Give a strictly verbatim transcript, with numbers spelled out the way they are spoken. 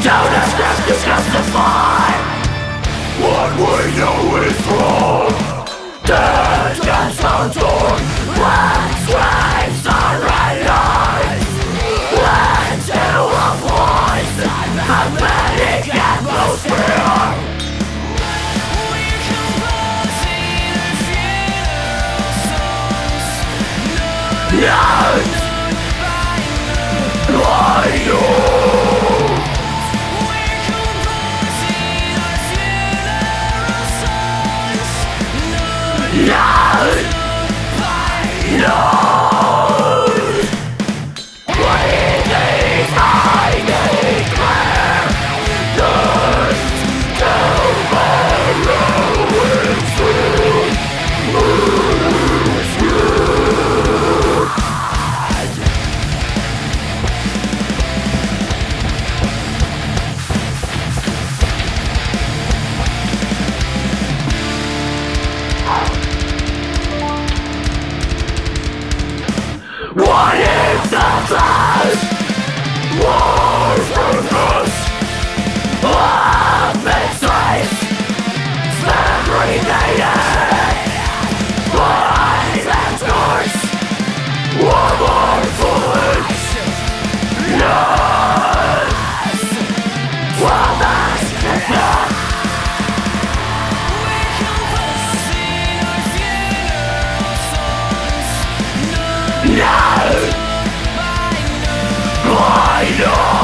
Don't accept to justify what we know is wrong. Death gets undone when slaves are realized, when two are poison and many get no fear. We can both see the funeral songs. Not by you. What is the class? War from us. Love and space. Segregated bodies and scars. War more foolish. None. Well, that's enough. We can both see our funeral songs. None. No!